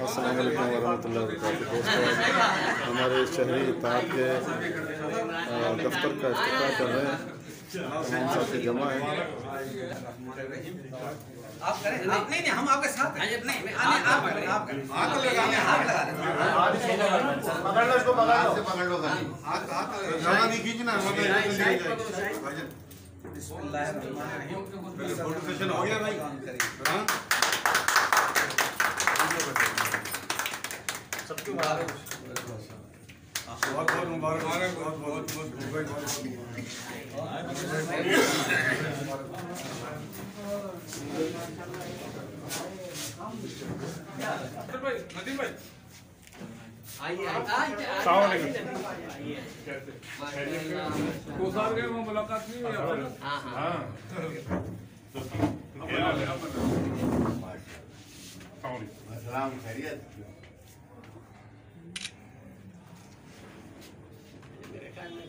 अस्सलाम वालेकुम वरहमतुल्लाहि वबरकातुहू। दोस्तों, हमारे शहरी इतिहाद के दफ्तर का इफ्तिताह कर रहे हैं, तमाम साथी जमा हैं। आप करें, आप नहीं, हम आपके साथ हैं। नहीं, आप लगाएं, हाथ लगा दें। पकड़ लो इसको, पकड़ लो, पकड़ लो, ज़्यादा नहीं खींचना। फोटो सेशन हो गया भाई। सबको बहुत मुबारक, बहुत बहुत मुबारक। मुलाकात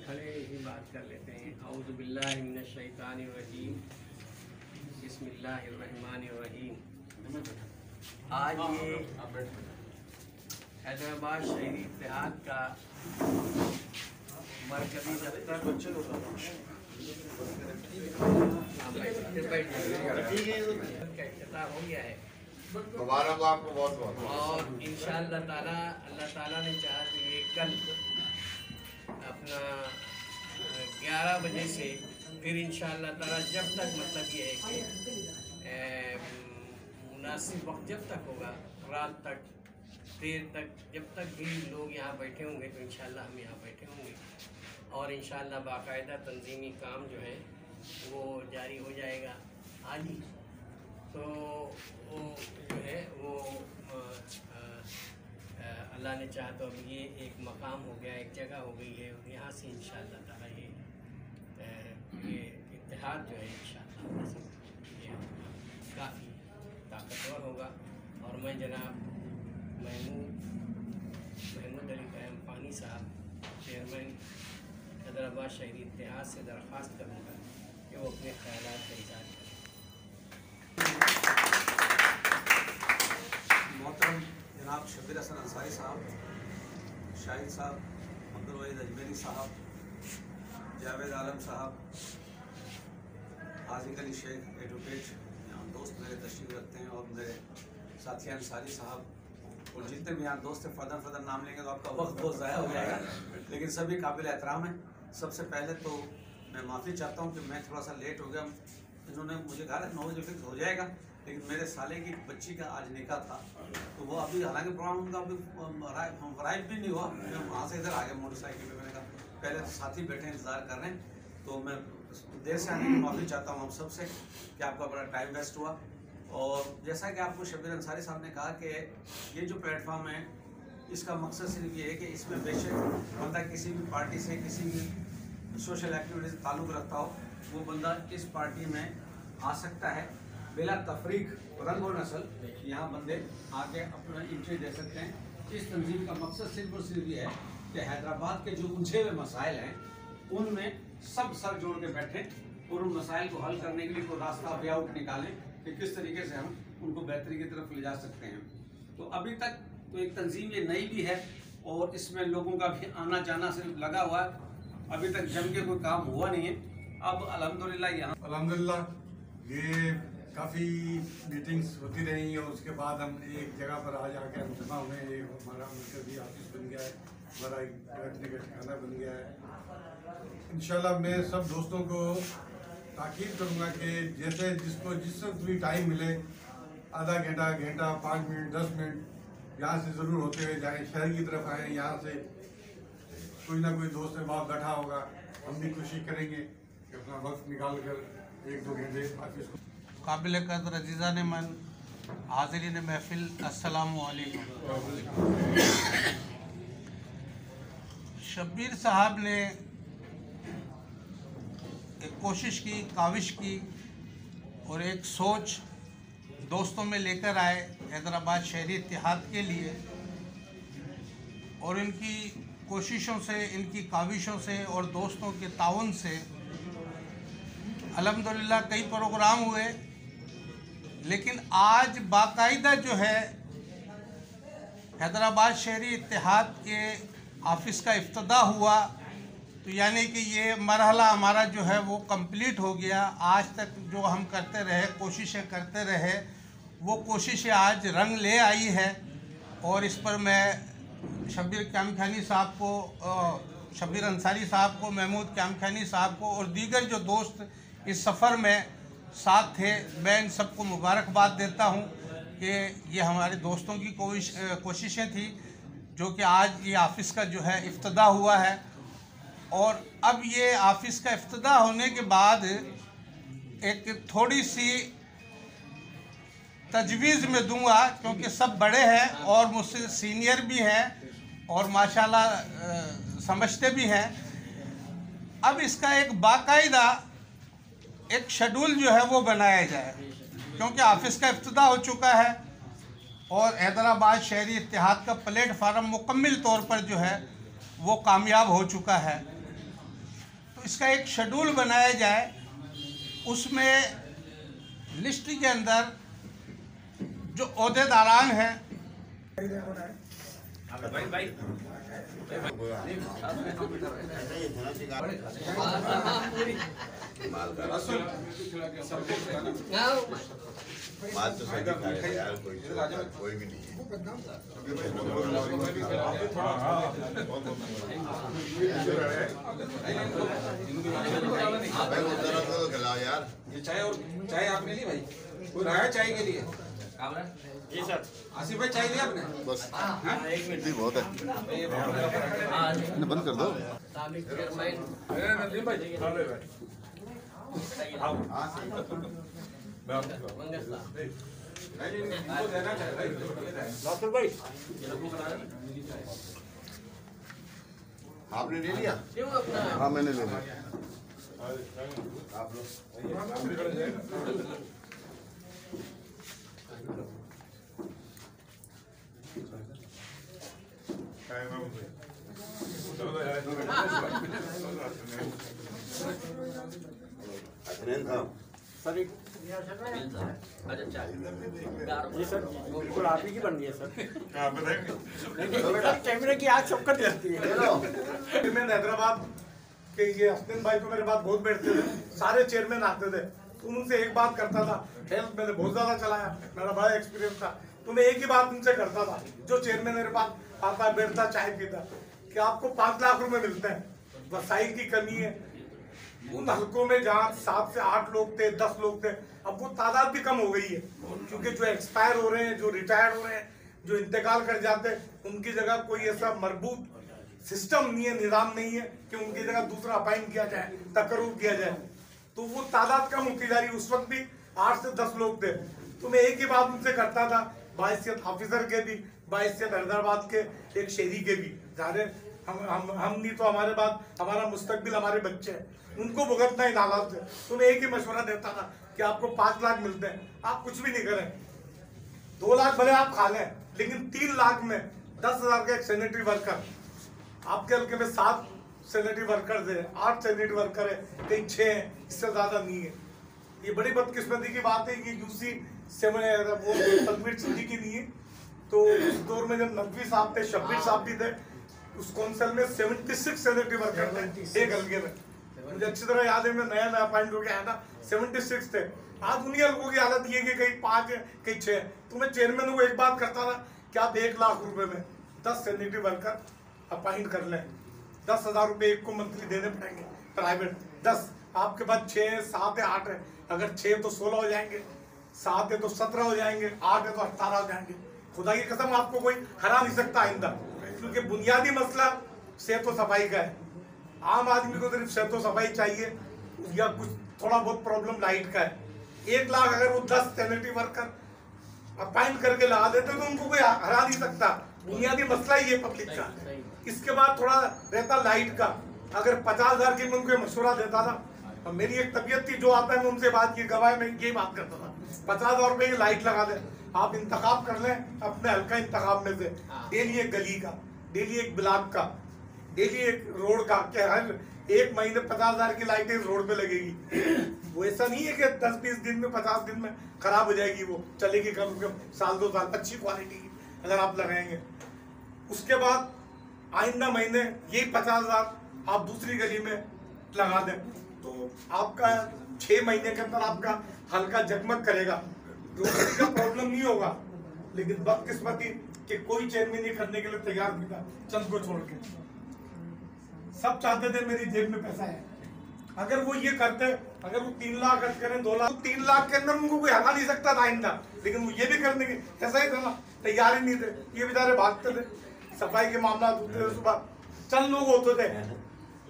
खड़े ही बात कर लेते हैं। औज़ु बिल्लाहि मिनश शैतानिर रजीम, बिस्मिल्लाहिर रहमानिर रहीम। आज ये हैदराबाद शहरी इत्तेहाद का मरकज़ी दफ्तर का इख्तिताम हो गया है। मुबारक आपको बहुत बहुत। और इंशाअल्लाह ताला, अल्लाह ताला ने चाहा तो ये कल अपना 11 बजे से फिर इंशाअल्लाह ताला जब तक, मतलब ये है कि मुनासिब वक्त जब तक होगा, रात तक, देर तक, जब तक भी लोग यहाँ बैठे होंगे तो इंशाअल्लाह हम यहाँ बैठे होंगे। और इंशाअल्लाह बाकायदा तंजीमी काम जो है वो जारी हो जाएगा। आज ही तो वो जो है वो अल्लाह ने चाहा तो अब ये एक मकाम हो गया, एक जगह हो गई है। यहाँ से इंशाअल्लाह ताला ये इत्तेहाद जो है इंशाअल्लाह काफ़ी ताकतवर होगा। और मैं जनाब महमूद अली कैम पानी साहब, चेयरमैन हैदराबाद शहरी इत्तेहाद से दरख्वास्त करूँगा कि वो अपने ख्यालात का इज़हार करें। मोहतरम जनाब शबीर हसन अंसारी साहब, शाहिद साहब, अब्दुल वहीद अजमेरी साहब, जावेद आलम साहब, आसिफ अली शेख एडवोकेट, यहाँ दोस्त मेरे तशरीफ़ रखते हैं, और मेरे साथी अंसारी साहब और जितने भी यहाँ दोस्त हैं, फर्दर नाम लेंगे तो आपका वक्त बहुत ज़ाया हो जाएगा, लेकिन सभी काबिल एहतराम हैं। सबसे पहले तो मैं माफ़ी चाहता हूँ कि मैं थोड़ा सा लेट हो गया। इन्होंने मुझे कहा 9 बजे फिक्स हो जाएगा, लेकिन मेरे साले की बच्ची का आज निकाह था, तो वो अभी हालांकि प्रोग्राम उनका अभी अराइव भी नहीं हुआ। मैं वहाँ से इधर आ गया मोटरसाइकिल पे। मैंने कहा पहले साथी बैठे इंतज़ार कर रहे हैं, तो मैं देर से आने की माफ़ी चाहता हूँ आप सबसे कि आपका बड़ा टाइम वेस्ट हुआ। और जैसा कि आपको शबीर अंसारी साहब ने कहा कि ये जो प्लेटफार्म है, इसका मकसद सिर्फ ये है कि इसमें बेशक बंदा किसी भी पार्टी से, किसी भी सोशल एक्टिविटी से ताल्लुक़ रखता हो, वो बंदा इस पार्टी में आ सकता है बिला तफरीक, रंग और नस्ल। यहाँ बंदे आके अपना इंट्री दे सकते हैं। इस तंजीम का मकसद सिर्फ और सिर्फ ये है कि हैदराबाद के जो उलझे हुए मसाइल हैं, उनमें सब सर जोड़ के बैठें और उन मसाइल को हल करने के लिए कोई रास्ता वे आउट निकालें कि किस तरीके से हम उनको बेहतरी की तरफ ले जा सकते हैं। तो अभी तक तो एक तंजीम ये नई भी है और इसमें लोगों का भी आना जाना सिर्फ लगा हुआ है, अभी तक जम के कोई काम हुआ नहीं है। अब अल्हम्दुलिल्लाह यहाँ अल्हम्दुलिल्लाह ये काफ़ी मीटिंग्स होती रही और उसके बाद हम एक जगह पर आज आके हम जमा हुए हैं। हमारा मरकज़ी ऑफिस बन गया है, हमारा एक बैठने का ठिकाना बन गया है। इंशाल्लाह मैं सब दोस्तों को ताकीद करूँगा कि जैसे जिसको जिस वक्त भी टाइम मिले, आधा घंटा, घंटा, 5 मिनट, 10 मिनट यहाँ से ज़रूर होते हुए जाएँ, शहर की तरफ आएँ। यहाँ से कोई ना कोई दोस्त वहाँ बैठा होगा, हम भी खुशी करेंगे अपना वक्त निकाल कर 1-2 घंटे ऑफिस। काबिल कदर अजीज़ा ने मन, हाज़िरीन महफिल, अस्सलामु अलैकुम। शब्बीर साहब ने एक कोशिश की, काविश की और एक सोच दोस्तों में लेकर आए हैदराबाद शहरी इत्तेहाद के लिए, और इनकी कोशिशों से, इनकी काविशों से और दोस्तों के ताउन से अल्हम्दुलिल्लाह कई प्रोग्राम हुए। लेकिन आज बाकायदा जो है हैदराबाद शहरी इतिहाद के ऑफिस का इफ्तिदा हुआ, तो यानी कि ये मरहला हमारा जो है वो कंप्लीट हो गया। आज तक जो हम करते रहे, कोशिशें करते रहे, वो कोशिशें आज रंग ले आई है। और इस पर मैं शब्बीर कामखानी साहब को, शब्बीर अंसारी साहब को, महमूद कामखानी साहब को और दीगर जो दोस्त इस सफ़र में साथ थे, मैं इन सबको मुबारकबाद देता हूँ कि ये हमारे दोस्तों की कोशिशें थी जो कि आज ये ऑफिस का जो है इफ्तिदा हुआ है। और अब ये ऑफिस का इफ्तिदा होने के बाद एक थोड़ी सी तजवीज़ में दूंगा, क्योंकि सब बड़े हैं और मुझसे सीनियर भी हैं और माशाल्लाह समझते भी हैं। अब इसका एक बाकायदा एक शेड्यूल जो है वो बनाया जाए, क्योंकि ऑफिस का इफ्तिदा हो चुका है और हैदराबाद शहरी इत्तेहाद का प्लेटफार्म मुकम्मल तौर पर जो है वो कामयाब हो चुका है। तो इसका एक शेड्यूल बनाया जाए, उसमें लिस्ट के अंदर जो ओहदेदारान हैं, चाय आपने ली भाई, कोई रहा है चाय के लिए? जी सर, आसिफ भाई चाय लिया आपने? बस एक मिनट भी बहुत है, बंद कर दो। आपने ले लिया? हाँ मैंने ले लिया। आप लोग सर एक बिल्कुल आप ही की बन रही है सर, कैमरे की आग सब कर देती है। हैदराबाद के ये हसन भाई को मेरे पास बहुत बैठते थे, सारे चेयरमैन आते थे, उनसे एक बात करता था, हेल्प मैंने बहुत ज़्यादा चलाया, मेरा बड़ा एक्सपीरियंस था, तो मैं एक ही बात उनसे करता था, जो चेयरमैन मेरे पास आता बैठता चाय पीता, कि आपको 5 लाख रुपए मिलते हैं। वसाइल की कमी है, उन हलकों में जहाँ 7 से 8 लोग थे, 10 लोग थे, अब वो तादाद भी कम हो गई है, क्योंकि जो एक्सपायर हो रहे हैं, जो रिटायर हो रहे हैं, जो इंतकाल कर जाते हैं, उनकी जगह कोई ऐसा मजबूत सिस्टम नहीं है, निजाम नहीं है कि उनकी जगह दूसरा अपॉइंट किया जाए, तकरूर किया जाए, तो वो तादाद कम होती जा रही। उस वक्त भी 8 से 10 लोग थे, तो मैं एक ही बात उनसे करता था, बाइसियत ऑफिसर के भी, बाइसियत हैदराबाद के एक शहरी के भी, जाने हम नहीं तो हमारे बाद हमारा मुस्तकबिल, हमारे बच्चे हैं, उनको भुगतना इन हालात से। तो मैं एक ही मशवरा देता था कि आपको 5 लाख मिलते हैं, आप कुछ भी नहीं करें, 2 लाख भले आप खा लें, लेकिन 3 लाख में 10,000 का एक सैनिटरी वर्कर, आपके हल्के में 7 सैनिटरी वर्कर्स है, 8 सैनिटरी वर्कर है, कहीं 6 है, इससे ज़्यादा नहीं है। ये बड़ी बदकिस्मती की बात है कि UC 7 वो तनवीर सिद्दीकी की नहीं है, तो उस दौर में जब नकवी साहब थे, शब्बीर साहब भी थे, उस कौंसिल में 76 सैनिटरी वर्कर थे एक हल्के में। मुझे अच्छी तरह याद है, मैं नया अपॉइंट होकर आया था, 76 थे। आज उन्हीं हल्कों की हालत ये कि कहीं 5 है, कहीं 6 है। तो मैं चेयरमैन को एक बात करता था कि आप 1 लाख रुपये में 10 सैनिटरी वर्कर अपॉइंट कर लें, 10,000 रुपये एक को मंथली देने पड़ेंगे प्राइवेट, 10 आपके पास 6 है 7 है 8 है, अगर 6 तो 16 हो जाएंगे, 7 है तो 17 हो जाएंगे, 8 है तो 18 हो जाएंगे। खुदा की कसम आपको कोई हरा नहीं सकता आइंदा, क्योंकि बुनियादी मसला सेहत और सफाई का है। आम आदमी को सिर्फ सेहत और सफाई चाहिए, या कुछ थोड़ा बहुत प्रॉब्लम लाइट का है। 1 लाख अगर वो 10 सैनिटरी वर्कर अपॉइंट करके ला देते तो उनको कोई हरा नहीं सकता, बुनियादी मसला ही है पब्लिक का। इसके बाद थोड़ा रहता लाइट का, अगर 50,000 के मैं उनको मशवरा देता था, और मेरी एक तबीयत थी, जो आता है मैं उनसे बात की गवाह में यही बात करता था, 50,000 रुपये की लाइट लगा दें, आप इंतखाब कर लें अपने हल्का इंतखाब में से, डेली एक गली का, डेली एक ब्लॉक का, डेली एक रोड का, कि हर एक महीने 50,000 की लाइटें इस रोड पे लगेगी। वो ऐसा नहीं है कि 10-20 दिन में, 50 दिन में खराब हो जाएगी, वो चलेगी कम से कम साल 2 साल, अच्छी क्वालिटी अगर आप लगाएंगे। उसके बाद आइंदा महीने यही 50,000 आप दूसरी गली में लगा दें तो आपका 6 महीने के अंदर आपका हल्का जगमग करेगा, रोटी का प्रॉब्लम नहीं होगा। लेकिन बदकिस्मती कि कोई चेयरमैन करने के लिए तैयार नहीं था, चंद को छोड़ के सब चाहते थे मेरी जेब में पैसा है। अगर वो ये करते, अगर वो 3 लाख खर्च करें 2 लाख, 3 लाख के अंदर उनको कोई हटा नहीं सकता था आइंदा। लेकिन वो ये भी करने के ऐसा ही था, तैयार ही नहीं थे। ये बेचारे भागते थे, सफाई के मामला उठते थे, सुबह चंद लोग होते थे।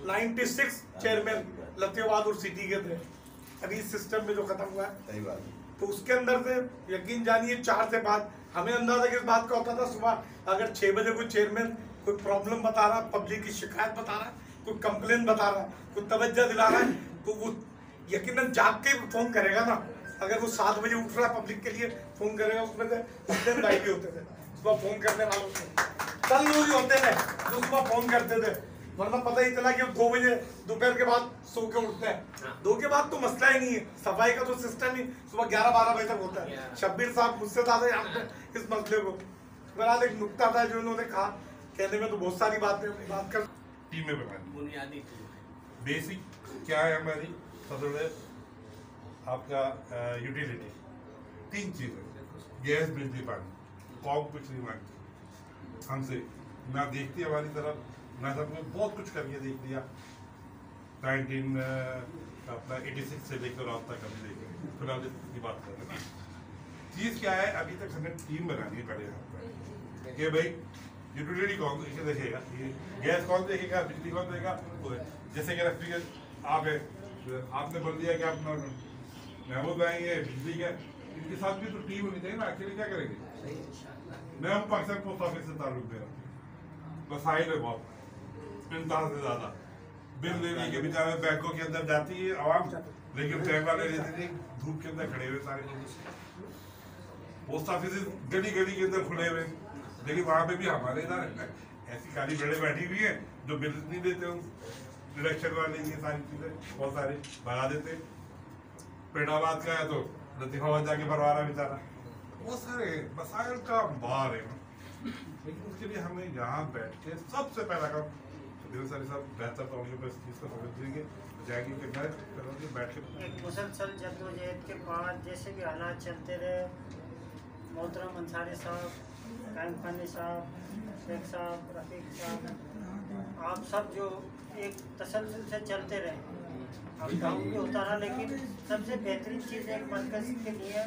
96 चेयरमैन लतेवाद और सिटी के थे। अभी इस सिस्टम में जो खत्म हुआ है तो उसके अंदर से यकीन जानिए 4 से 5 हमें अंदाजा किस बात का होता था। सुबह अगर 6 बजे कोई चेयरमैन कोई प्रॉब्लम बता रहा, पब्लिक की शिकायत बता रहा, कोई कंप्लेन बता रहा, कोई तवज्जो दिला रहा है, तो वो यकीनन जाग के फोन करेगा ना। अगर वो 7 बजे उठ रहा है पब्लिक के लिए फोन करेगा, उसमें से उतने भाई भी होते थे सुबह फोन करने वालों से, कल लोग ही होते थे तो सुबह फोन करते थे। वरना पता ही चला कि 2 बजे दोपहर के बाद सो के उठते हैं, 2 के बाद तो मसला ही नहीं है। सफाई का तो सिस्टम ही सुबह 11-12 बजे तक होता है। शब्बीर साहब मुझसे ज्यादा जानते हैं इस मसले को। बहरहाल एक नुकता था जो उन्होंने कहा, कहने में तो बहुत सारी बात कर टीम में बुनियादी बेसिक क्या है हमारी आपका यूटिलिटी 3 चीज़ें, गैस बिजली पानी। कॉम कुछ नहीं मांगती हमसे, ना देखती हमारी तरफ ना सबने बहुत कुछ करके देख लिया। 1986 से लेकर अब तक हम देख रहे फिलहाल की बात कर रहे हैं। चीज़ क्या है, अभी तक हमें टीम बनानी पड़ेगा कि भाई यूटिलिटी कौन इसे देखेगा, गैस कौन देखेगा, बिजली कौन देगा। जैसे कि रेफ्रिजरेटर आप है, आपने बोल दिया कि आप महबूब आएंगे बिजली के, इनके साथ भी तो टीम होनी चाहिए ना। एक्चुअली क्या करेंगे, मैं हम पाकिस्तान पोस्ट ऑफिस से ताल्लुक दे रहा, वसाइल है बहुत इंतहा से ज़्यादा। बिल लेने के बेचारे बैंकों के अंदर जाती है आवाम, लेकिन बैंक वाले धूप के अंदर खड़े हुए सारे लोग। पोस्ट ऑफिस गली गली के अंदर खुले हुए, लेकिन वहाँ पे भी हमारे इधर ऐसी काली बेड़े बैठी हुई है जो बिल नहीं देते, हम इलेक्शन वाले ये सारी चीज़ें बहुत सारे भगा देते। पेड़ाबाद का है तो लतीफा जाके भरवा रहा बेचारा। बहुत सारे मसाइल का बार है, लेकिन उसके लिए हमें यहाँ बैठ के सबसे पहला काम दिल सारे साहब बेहतर तौर पर इस चीज़ को समझ लेंगे जाएगी कि मैं बैठ के मुसलसल जद्दोजहद के बाद जैसे भी हालात चलते रहे, मोहतरम अंसारी साहब, कायम खानी साहब, शेख साहब, रफीक साहब, आप सब जो एक तसलसल से चलते रहे। अब डाउन भी होता रहा, लेकिन सबसे बेहतरीन चीज़ एक मरकज़ के लिए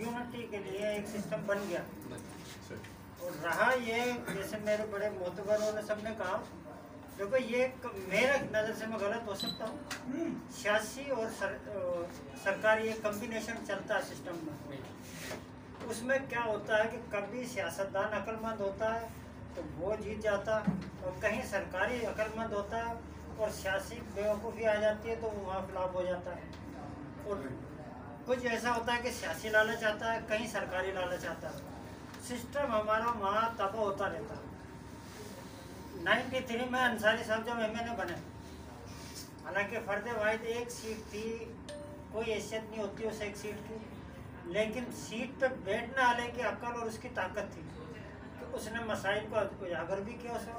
यूनिटी के लिए एक सिस्टम बन गया। और रहा ये, जैसे मेरे बड़े मोतबरों ने सबने कहा, देखो ये मेरे नज़र से मैं गलत हो सकता हूँ, सियासी और सरकारी ये कम्बिनेशन चलता है सिस्टम में। उसमें क्या होता है कि कभी सियासतदान अक्लमंद होता है तो वो जीत जाता, और कहीं सरकारी अक्लमंद होता है और सियासी बेवकूफ़ी आ जाती है तो वो वहाँ खिलाफ हो जाता है। और कुछ ऐसा होता है कि सियासी लालच आता है, कहीं सरकारी लालच आता है, सिस्टम हमारा वहाँ तबाह होता रहता है। 93 में अंसारी साहब जब MLA बने, हालांकि फर्द वाहिद 1 सीट थी, कोई हैसियत नहीं होती उस 1 सीट की, लेकिन सीट पर बैठने वाले की अक्ल और उसकी ताकत थी तो उसने मसाइल को उजागर भी किया। उसमें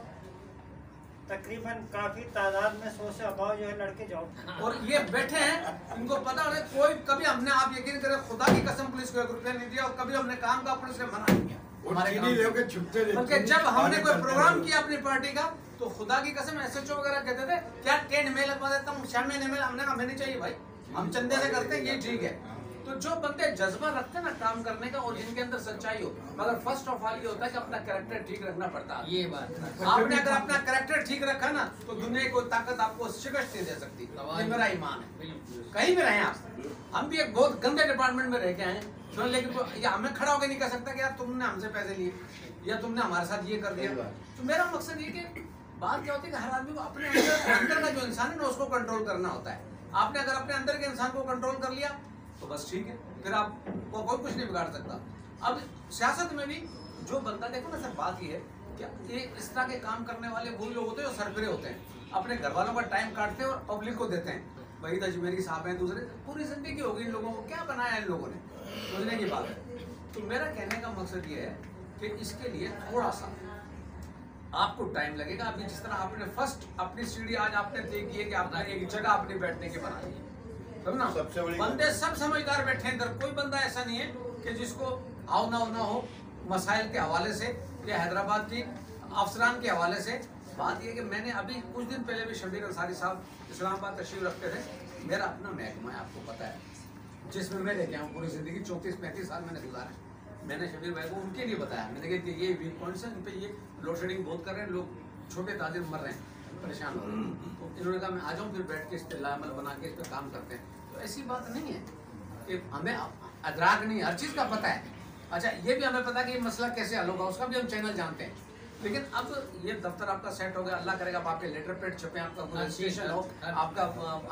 तकरीबन काफ़ी तादाद में 100 से अबाव जो है लड़के जॉब, और ये बैठे हैं इनको पता है कोई कभी हमने, आप यकीन करें खुदा की कसम पुलिस को रुपया नहीं दिया और कभी हमने काम का पुलिस ने मना नहीं किया। बल्कि जब हमने कोई प्रोग्राम किया अपनी पार्टी का तो खुदा की कसम SHO वगैरह कहते थे क्या टेंट में लगवा देता हूँ, 6 महीने में हमने हमें नहीं चाहिए भाई, हम चंदे से करते हैं ये ठीक है। तो जो बंदे जज्बा रखते हैं ना काम करने का और जिनके अंदर सच्चाई हो, मगर फर्स्ट ऑफ ऑल ये होता है कि अपना कैरेक्टर ठीक रखना पड़ता है। ये बात आपने अगर अपना कैरेक्टर ठीक रखा ना तो दुनिया की कोई ताकत आपको शिकस्त नहीं दे सकती, ये मेरा ईमान है। कहीं भी रहे आप, हम भी एक बहुत गंदे डिपार्टमेंट में रह के आए हैं, लेकिन हमें खड़ा होकर नहीं कह सकता कि यार तुमने हमसे पैसे लिए या तुमने हमारे साथ ये कर दिया। तो मेरा मकसद ये कि बात क्या होती है कि हर आदमी को अपने अंदर का जो इंसान है ना उसको कंट्रोल करना होता है। आपने अगर अपने अंदर के इंसान को कंट्रोल कर लिया तो बस ठीक है, फिर आपको कोई कुछ नहीं बिगाड़ सकता। अब सियासत में भी जो बंदा देखो ना सर, बात ये है कि ये इस तरह के काम करने वाले वो लोग होते हैं जो सरफरे होते हैं, अपने घर वालों का टाइम काटते हैं और पब्लिक को देते हैं। वहीद अजमेरी साहब हैं, दूसरे पूरी जिंदगी होगी इन लोगों को, क्या बनाया इन लोगों ने, सोचने की बात है। तो मेरा कहने का मकसद ये है कि इसके लिए थोड़ा सा आपको टाइम लगेगा। अभी जिस तरह आपने फर्स्ट अपनी सीढ़ी आज आपने तय की है कि आपने एक जगह अपने बैठने के बनाई है, समझ ना। बंदे सब समझदार बैठे हैं इधर, कोई बंदा ऐसा नहीं है कि जिसको आओ ना हो मसाइल के हवाले से या हैदराबाद की अफसरान के हवाले से। बात यह कि मैंने अभी कुछ दिन पहले भी शबीर अंसारी साहब इस्लामाबाद तशरीफ रखते थे। मेरा अपना महकमा है, आपको पता है, जिसमें मैं लेके आऊँ पूरी ज़िंदगी 34-35 साल मैंने गुजारा। मैंने शबीर भाई को उनके लिए बताया, मैंने कहा कि ये वीक पॉइंट्स हैं, इन पर ये लोड शेडिंग बहुत कर रहे हैं, लोग छोटे ताजिर मर रहे हैं, परेशान हो रहे हैं। तो इन्होंने कहा मैं आ जाऊँ, फिर बैठ के इस पर लामल बना के इस पर काम करते हैं। तो ऐसी बात नहीं है कि हमें अदराक नहीं, हर चीज़ का पता है। अच्छा, ये भी हमें पता है कि ये मसला कैसे हल होगा, उसका भी हम चैनल जानते हैं। लेकिन अब ये दफ्तर आपका सेट हो गया, अल्लाह करेगा अब आपके लेटर पेड छपे, आपका कॉन्स्टिट्यूशन हो, आपका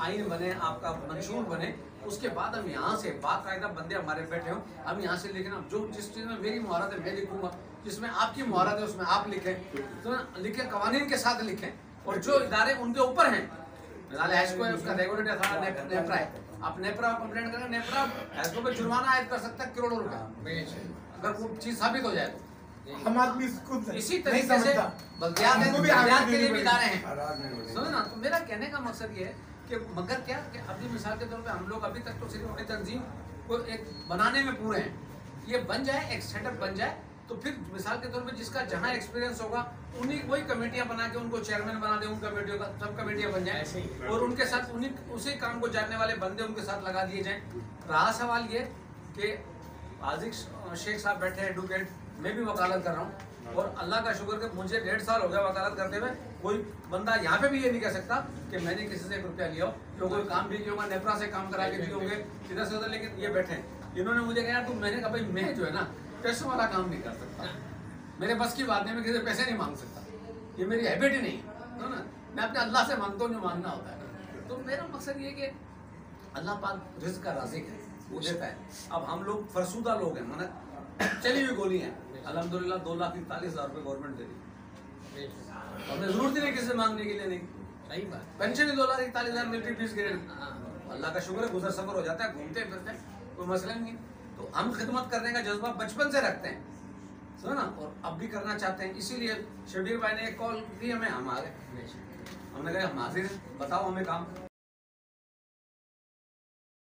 आइन बने, आपका मंशूर बने। उसके बाद हम यहाँ से बाकायदा बंदे हमारे बैठे हों, हम यहाँ से लिखना जो जिस चीज़ में मेरी महारत है मैं लिखूंगा, जिसमें आपकी महारत है उसमें आप लिखें, तो लिखें कवानीन के साथ लिखें। और जो इदारे उनके ऊपर हैं, रेगुलेटर था नेपरा है, आप नेपरा कंप्लेंट करें, नेपरा हैस्को पे जुर्माना आयद कर सकता है करोड़ों रुपया अगर वो चीज़ साबित हो जाए। हम आदमी इसी तरीके से बल्दियात के लिए भी इदारे हैं, समझ ना। तो मेरा कहने का मकसद ये है कि मगर क्या कि अभी मिसाल के तौर पे हम लोग अभी तक तो सिर्फ अपनी तंजीम को एक बनाने में पूरे हैं। ये बन जाए, एक सेटअप बन जाए, तो फिर मिसाल के तौर पे जिसका जहां एक्सपीरियंस होगा उन्हीं वही कमेटियां बना के उनको चेयरमैन बना दें, उन कमेटियों का सब कमेटियां बन जाए और उनके साथ उन्हीं उसी काम को जानने वाले बंदे उनके साथ लगा दिए जाएँ। रहा सवाल ये कि आजिज शेख साहब बैठे हैं एडवोकेट, मैं भी वकालत कर रहा हूँ और अल्लाह का शुक्र कि मुझे 1.5 साल हो गया वकालत करते हुए। कोई बंदा यहाँ पे भी ये नहीं कह सकता कि मैंने किसी से 1 रुपया लिया हो, तो कोई काम भी नहीं होगा, नेपरा से काम करा के दिए होंगे किधर से उधर। लेकिन ये बैठे हैं, इन्होंने मुझे कहा तो मैंने कहा भाई मैं जो है ना पैसों वाला काम नहीं कर सकता, मेरे बस की बात नहीं, मैं किसी से पैसे नहीं मांग सकता, ये मेरी हैबिट ही नहीं है ना। मैं अपने अल्लाह से मांगता हूँ जो मांगना होता है। तो मेरा मकसद ये कि अल्लाह पाक रिज़्क़ का राज़िक़ है, वो देता है। अब हम लोग फरसूदा लोग हैं, माना चली हुई गोली है। अलहमदुलिल्लाह 2,41,000 रुपये गवर्नमेंट दे दी, हमने जरूरत ही नहीं किसी से मांगने के लिए, नहीं, सही बात। पेंशन ही 2,41,000 मिलती, फीस ग्रेड अल्लाह का शुक्र है, गुजर सफर हो जाता है, घूमते फिरते कोई मसला नहीं। तो हम खिदमत करने का जज्बा बचपन से रखते हैं, सुनो ना, और अब भी करना चाहते हैं। इसीलिए शबीर भाई ने एक कॉल की हमें, हम आ गए, हमने कहा हाजिर, बताओ हमें काम।